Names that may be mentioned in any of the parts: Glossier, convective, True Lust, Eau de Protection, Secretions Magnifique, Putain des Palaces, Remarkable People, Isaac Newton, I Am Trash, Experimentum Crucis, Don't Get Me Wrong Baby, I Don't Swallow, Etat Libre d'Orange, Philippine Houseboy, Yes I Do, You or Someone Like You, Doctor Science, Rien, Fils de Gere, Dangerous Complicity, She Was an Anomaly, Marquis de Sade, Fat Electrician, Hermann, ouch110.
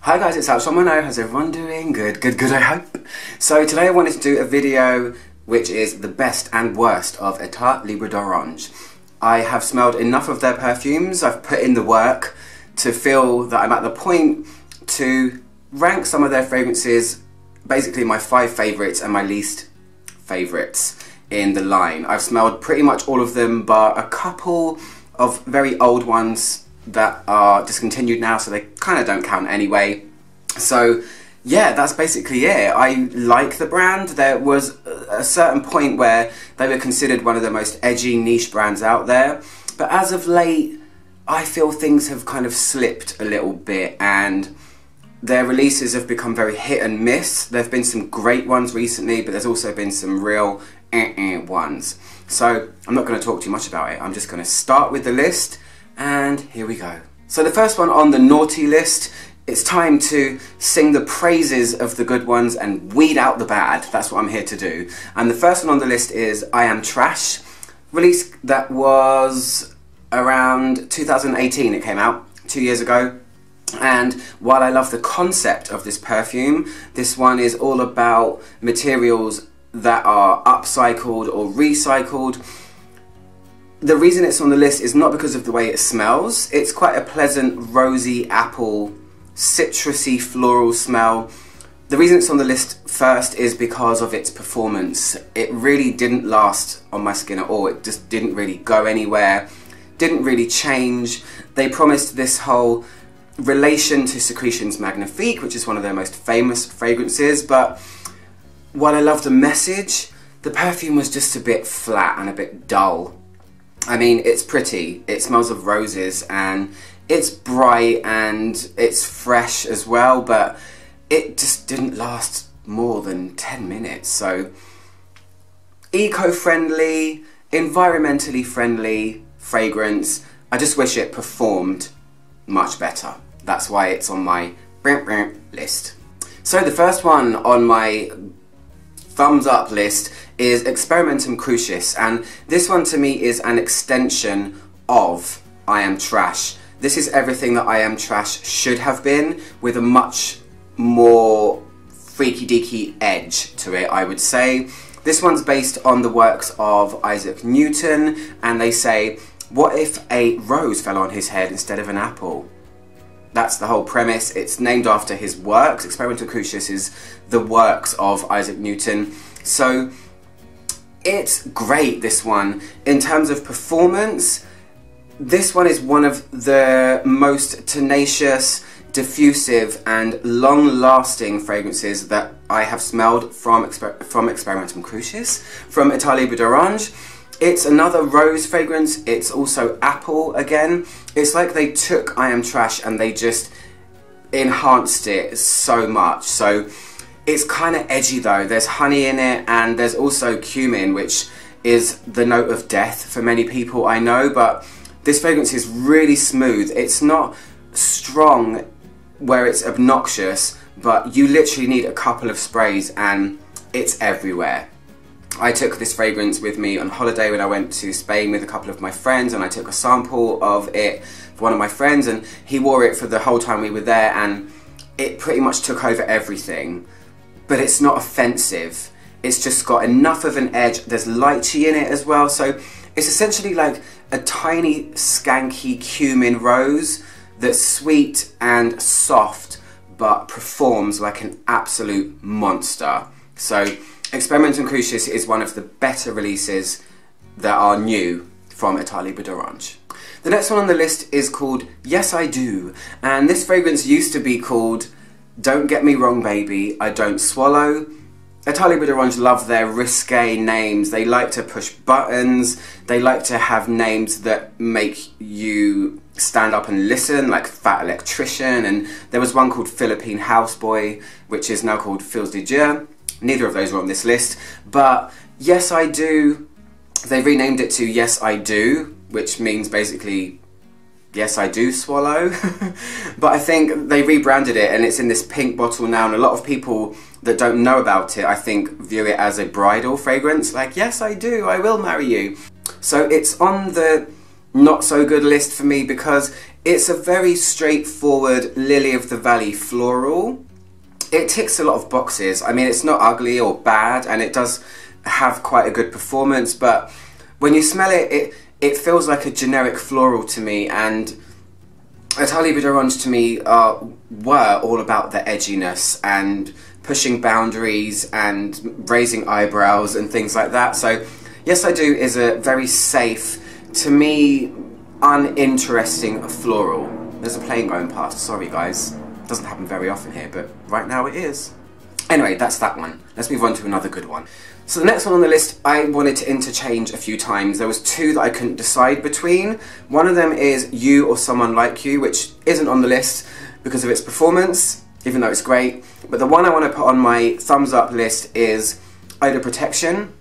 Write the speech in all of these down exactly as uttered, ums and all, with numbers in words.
Hi guys, it's ouch one ten. How's everyone doing? Good, good, good, I hope. So today I wanted to do a video which is the best and worst of Etat Libre d'Orange. I have smelled enough of their perfumes, I've put in the work to feel that I'm at the point to rank some of their fragrances, basically my five favourites and my least favourites in the line. I've smelled pretty much all of them but a couple of very old ones that are discontinued now, so they kind of don't count anyway. So yeah, that's basically it. I like the brand. There was a certain point where they were considered one of the most edgy niche brands out there, but as of late I feel things have kind of slipped a little bit and their releases have become very hit and miss. There have been some great ones recently, but there's also been some real eh-eh ones. So I'm not going to talk too much about it. I'm just going to start with the list. And here we go. So the first one on the naughty list, it's time to sing the praises of the good ones and weed out the bad. That's what I'm here to do. And the first one on the list is I Am Trash, release that was around two thousand eighteen. It came out two years ago. And while I love the concept of this perfume, this one is all about materials that are upcycled or recycled. The reason it's on the list is not because of the way it smells. It's quite a pleasant, rosy, apple, citrusy, floral smell. The reason it's on the list first is because of its performance. It really didn't last on my skin at all. It just didn't really go anywhere, didn't really change. They promised this whole relation to Secretions Magnifique, which is one of their most famous fragrances, but while I love the message, the perfume was just a bit flat and a bit dull. I mean, it's pretty, it smells of roses and it's bright and it's fresh as well, but it just didn't last more than ten minutes. So eco-friendly, environmentally friendly fragrance. I just wish it performed much better. That's why it's on my list. So the first one on my thumbs up list is Experimentum Crucis, and this one to me is an extension of I Am Trash. This is everything that I Am Trash should have been, with a much more freaky deaky edge to it, I would say. This one's based on the works of Isaac Newton, and they say, what if a rose fell on his head instead of an apple? That's the whole premise. It's named after his works. Experimentum Crucis is the works of Isaac Newton. So it's great, this one. In terms of performance, this one is one of the most tenacious, diffusive and long-lasting fragrances that I have smelled from, Exper from Experimentum Crucis, from Etat Libre d'Orange. It's another rose fragrance, it's also apple again. It's like they took I Am Trash and they just enhanced it so much. So it's kind of edgy though. There's honey in it and there's also cumin, which is the note of death for many people, I know, but this fragrance is really smooth. It's not strong where it's obnoxious, but you literally need a couple of sprays and it's everywhere. I took this fragrance with me on holiday when I went to Spain with a couple of my friends, and I took a sample of it for one of my friends and he wore it for the whole time we were there, and it pretty much took over everything. But it's not offensive, it's just got enough of an edge. There's lychee in it as well, so it's essentially like a tiny skanky cumin rose that's sweet and soft but performs like an absolute monster. So Experimentum Crucis is one of the better releases that are new from Etat Libre d'Orange. The next one on the list is called Yes I Do, and this fragrance used to be called Don't Get Me Wrong Baby, I Don't Swallow. Etat Libre d'Orange love their risque names. They like to push buttons, they like to have names that make you stand up and listen, like Fat Electrician, and there was one called Philippine Houseboy, which is now called Fils de Gere. Neither of those were on this list, but Yes I Do, they renamed it to Yes I Do, which means basically Yes I Do Swallow, but I think they rebranded it and it's in this pink bottle now, and a lot of people that don't know about it I think view it as a bridal fragrance, like yes I do, I will marry you. So it's on the not so good list for me because it's a very straightforward lily of the valley floral. It ticks a lot of boxes. I mean, it's not ugly or bad and it does have quite a good performance, but when you smell it, it It feels like a generic floral to me, and Etat Libre d'Orange to me uh, were all about the edginess and pushing boundaries and raising eyebrows and things like that. So Yes I Do is a very safe, to me, uninteresting floral. There's a plane going past, sorry guys. Doesn't happen very often here, but right now it is. Anyway, that's that one. Let's move on to another good one. So the next one on the list, I wanted to interchange a few times. There was two that I couldn't decide between. One of them is You or Someone Like You, which isn't on the list because of its performance, even though it's great. But the one I want to put on my thumbs up list is Eau de Protection.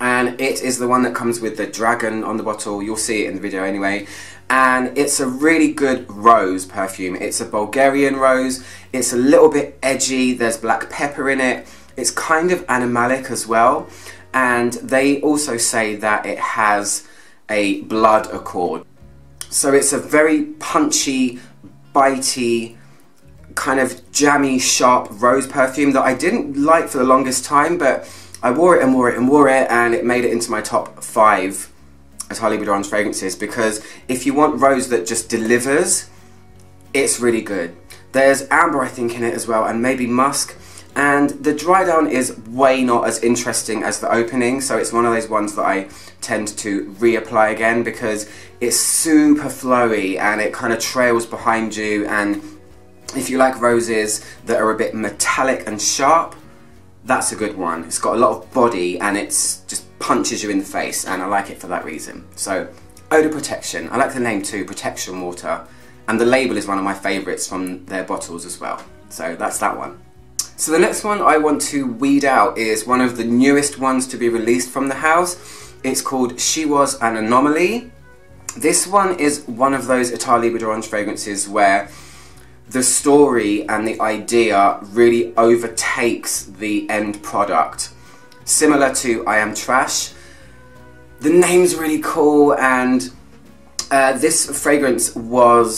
And it is the one that comes with the dragon on the bottle. You'll see it in the video anyway. And it's a really good rose perfume. It's a Bulgarian rose. It's a little bit edgy. There's black pepper in it. It's kind of animalic as well, and they also say that it has a blood accord. So it's a very punchy, bitey, kind of jammy, sharp rose perfume that I didn't like for the longest time, but I wore it and wore it and wore it, and it made it into my top five Etat Libre d'Orange fragrances, because if you want rose that just delivers, it's really good. There's amber, I think, in it as well, and maybe musk. And the dry down is way not as interesting as the opening, so it's one of those ones that I tend to reapply again because it's super flowy and it kind of trails behind you, and if you like roses that are a bit metallic and sharp, that's a good one. It's got a lot of body and it just punches you in the face, and I like it for that reason. So Eau de Protection, I like the name too, protection water, and the label is one of my favourites from their bottles as well, so that's that one. So the next one I want to weed out is one of the newest ones to be released from the house. It's called She Was an Anomaly. This one is one of those Etat Libre d'Orange fragrances where the story and the idea really overtakes the end product. Similar to I Am Trash. The name's really cool, and Uh, this fragrance was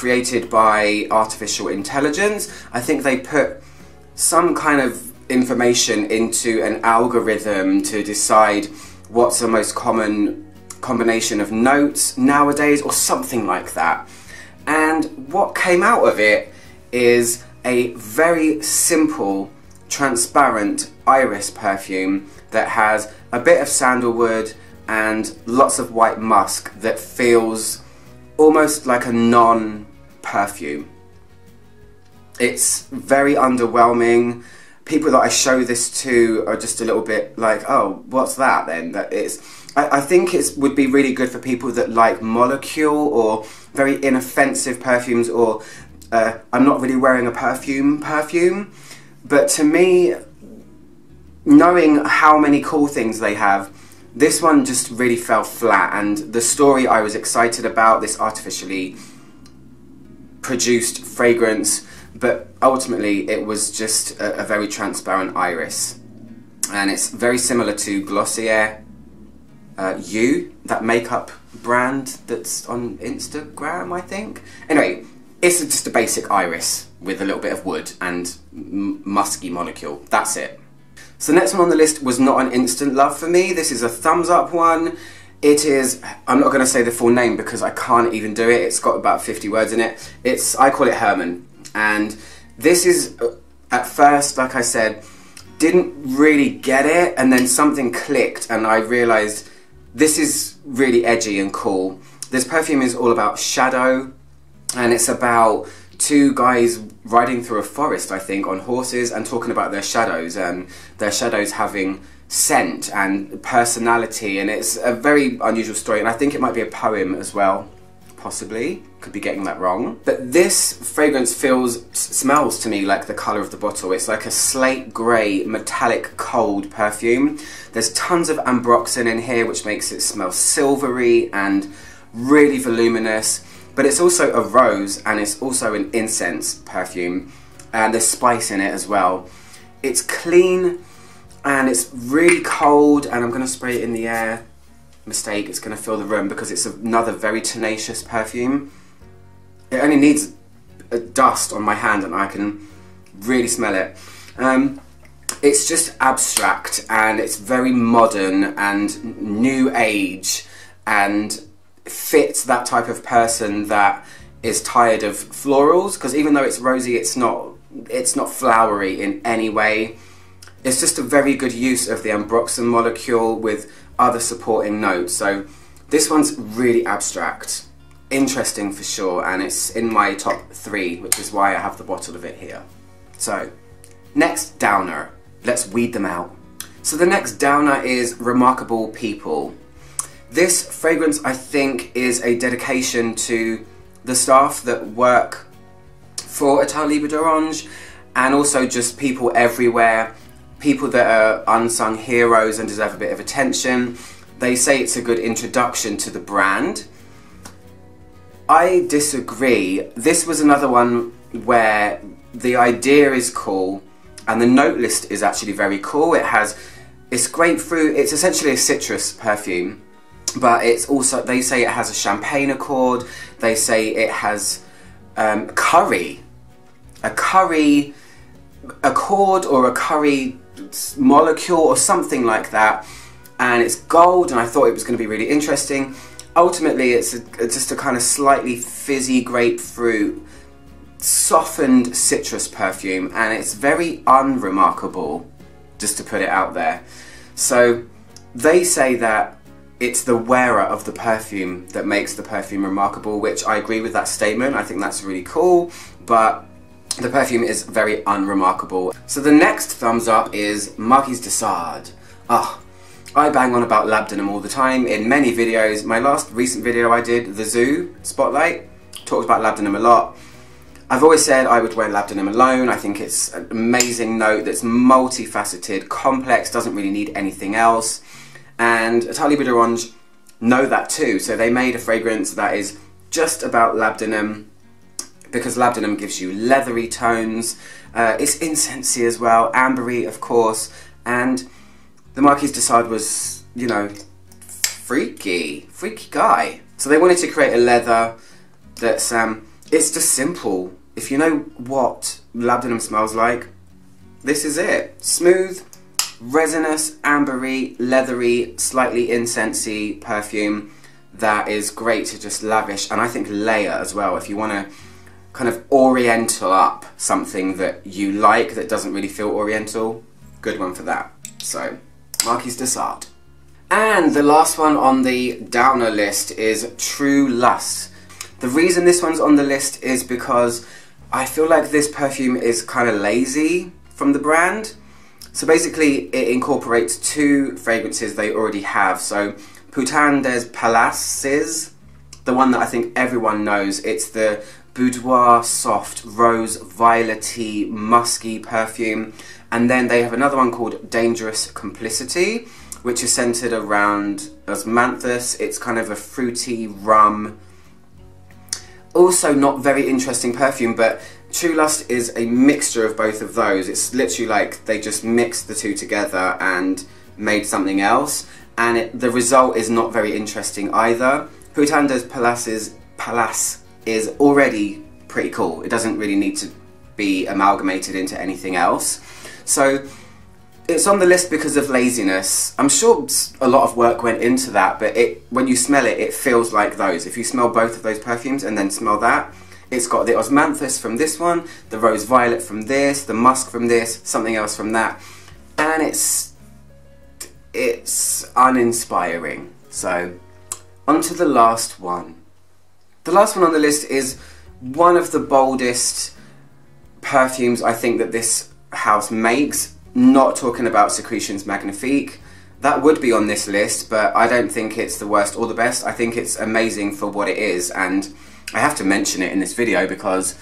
created by artificial intelligence. I think they put some kind of information into an algorithm to decide what's the most common combination of notes nowadays or something like that. And what came out of it is a very simple, transparent iris perfume that has a bit of sandalwood and lots of white musk that feels almost like a non-perfume. It's very underwhelming. People that I show this to are just a little bit like, oh, what's that then? That it's, I, I think it would be really good for people that like molecule or very inoffensive perfumes, or uh, I'm not really wearing a perfume perfume. But to me, knowing how many cool things they have, this one just really fell flat, and the story I was excited about, this artificially produced fragrance, but ultimately it was just a, a very transparent iris. And it's very similar to Glossier uh, You, that makeup brand that's on Instagram, I think. Anyway, it's just a basic iris with a little bit of wood and musky molecule, that's it. So the next one on the list was not an instant love for me. This is a thumbs up one. It is, I'm not going to say the full name because I can't even do it. It's got about fifty words in it. It's, I call it Hermann. And this is, at first, like I said, didn't really get it. And then something clicked and I realised this is really edgy and cool. This perfume is all about shadow, and it's about two guys riding through a forest, I think, on horses and talking about their shadows and their shadows having scent and personality, and it's a very unusual story, and I think it might be a poem as well, possibly. Could be getting that wrong. But this fragrance feels, smells to me like the colour of the bottle. It's like a slate grey, metallic, cold perfume. There's tons of ambroxan in here, which makes it smell silvery and really voluminous. But it's also a rose and it's also an incense perfume, and there's spice in it as well. It's clean and it's really cold, and I'm going to spray it in the air. Mistake, it's going to fill the room because it's another very tenacious perfume. It only needs a dust on my hand and I can really smell it. Um, it's just abstract and it's very modern and new age and fits that type of person that is tired of florals, because even though it's rosy, it's not it's not flowery in any way. It's just a very good use of the ambroxan molecule with other supporting notes. So this one's really abstract, interesting for sure, and it's in my top three, which is why I have the bottle of it here. So next downer, let's weed them out. So the next downer is Remarkable People. This fragrance, I think, is a dedication to the staff that work for Etat Libre d'Orange, and also just people everywhere, people that are unsung heroes and deserve a bit of attention. They say it's a good introduction to the brand. I disagree. This was another one where the idea is cool and the note list is actually very cool. It has, it's grapefruit, it's essentially a citrus perfume, but it's also, they say it has a champagne accord, they say it has um, curry, a curry accord or a curry molecule or something like that, and it's gold, and I thought it was going to be really interesting. Ultimately it's, a, it's just a kind of slightly fizzy grapefruit, softened citrus perfume, and it's very unremarkable, just to put it out there. So they say that it's the wearer of the perfume that makes the perfume remarkable, which I agree with that statement. I think that's really cool, but the perfume is very unremarkable. So the next thumbs up is Marquis de Sade. Ah, oh, I bang on about labdanum all the time in many videos. My last recent video I did, the Zoo Spotlight, talked about labdanum a lot. I've always said I would wear labdanum alone. I think it's an amazing note that's multifaceted, complex, doesn't really need anything else. And Etat Libre d'Orange know that too. So they made a fragrance that is just about labdanum, because labdanum gives you leathery tones. Uh, it's incensey as well, ambery of course. And the Marquis de Sade was, you know, freaky, freaky guy. So they wanted to create a leather that's, um, it's just simple. If you know what labdanum smells like, this is it. Smooth, resinous, ambery, leathery, slightly incensey perfume that is great to just lavish, and I think layer as well. If you want to kind of oriental up something that you like that doesn't really feel oriental, good one for that. So, Marquis de Sade. And the last one on the downer list is True Lust. The reason this one's on the list is because I feel like this perfume is kind of lazy from the brand. So basically it incorporates two fragrances they already have. So Putain des Palaces, the one that I think everyone knows, it's the boudoir soft rose violety musky perfume. And then they have another one called Dangerous Complicity, which is centered around osmanthus. It's kind of a fruity rum, also not very interesting perfume, but True Lust is a mixture of both of those. It's literally like they just mixed the two together and made something else, and it, the result is not very interesting either. Putain des Palaces Palace is already pretty cool. It doesn't really need to be amalgamated into anything else. So it's on the list because of laziness. I'm sure a lot of work went into that, but it, when you smell it, it feels like those. If you smell both of those perfumes and then smell that, it's got the osmanthus from this one, the rose violet from this, the musk from this, something else from that, and it's it's uninspiring. So on to the last one. The last one on the list is one of the boldest perfumes I think that this house makes. Not talking about Secretions Magnifique, that would be on this list, but I don't think it's the worst or the best. I think it's amazing for what it is, and I have to mention it in this video because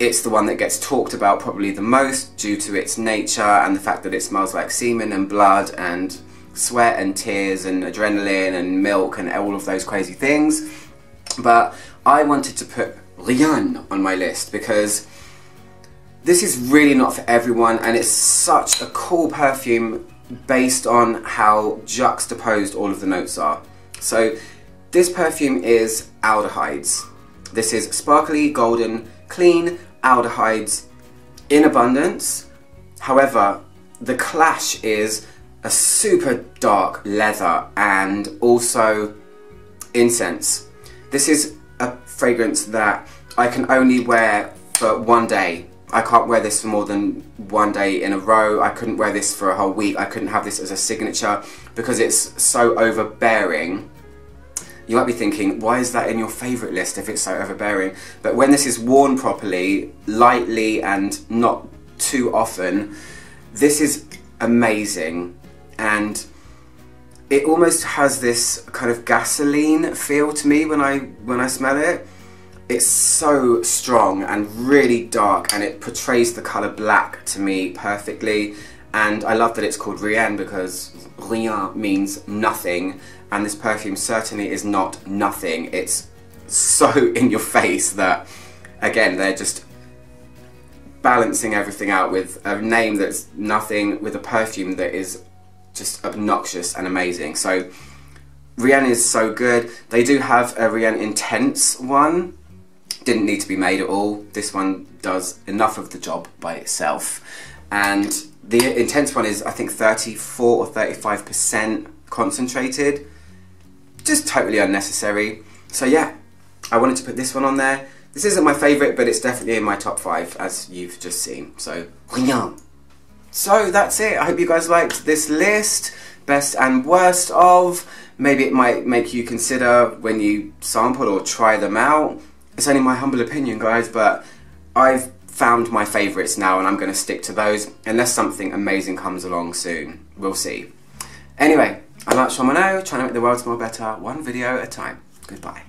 it's the one that gets talked about probably the most due to its nature and the fact that it smells like semen and blood and sweat and tears and adrenaline and milk and all of those crazy things. But I wanted to put Rien on my list because this is really not for everyone, and it's such a cool perfume based on how juxtaposed all of the notes are. So this perfume is aldehydes. This is sparkly, golden, clean aldehydes in abundance. However, the clash is a super dark leather and also incense. This is a fragrance that I can only wear for one day. I can't wear this for more than one day in a row. I couldn't wear this for a whole week. I couldn't have this as a signature because it's so overbearing. You might be thinking, why is that in your favourite list if it's so overbearing? But when this is worn properly, lightly and not too often, this is amazing. And it almost has this kind of gasoline feel to me when I when I smell it. It's so strong and really dark, and it portrays the colour black to me perfectly. And I love that it's called Rien because Rien means nothing, and this perfume certainly is not nothing. It's so in your face that, again, they're just balancing everything out with a name that's nothing, with a perfume that is just obnoxious and amazing. So Rien is so good. They do have a Rien Intense one. Didn't need to be made at all. This one does enough of the job by itself. And the Intense one is, I think, thirty-four or thirty-five percent concentrated. Just totally unnecessary. So yeah, I wanted to put this one on there. This isn't my favourite, but it's definitely in my top five, as you've just seen. So, Rien. So that's it. I hope you guys liked this list. Best and worst of. Maybe it might make you consider when you sample or try them out. It's only my humble opinion, guys, but I've found my favourites now and I'm going to stick to those unless something amazing comes along soon. We'll see. Anyway, I'm ouch one ten, trying to make the world smell better one video at a time. Goodbye.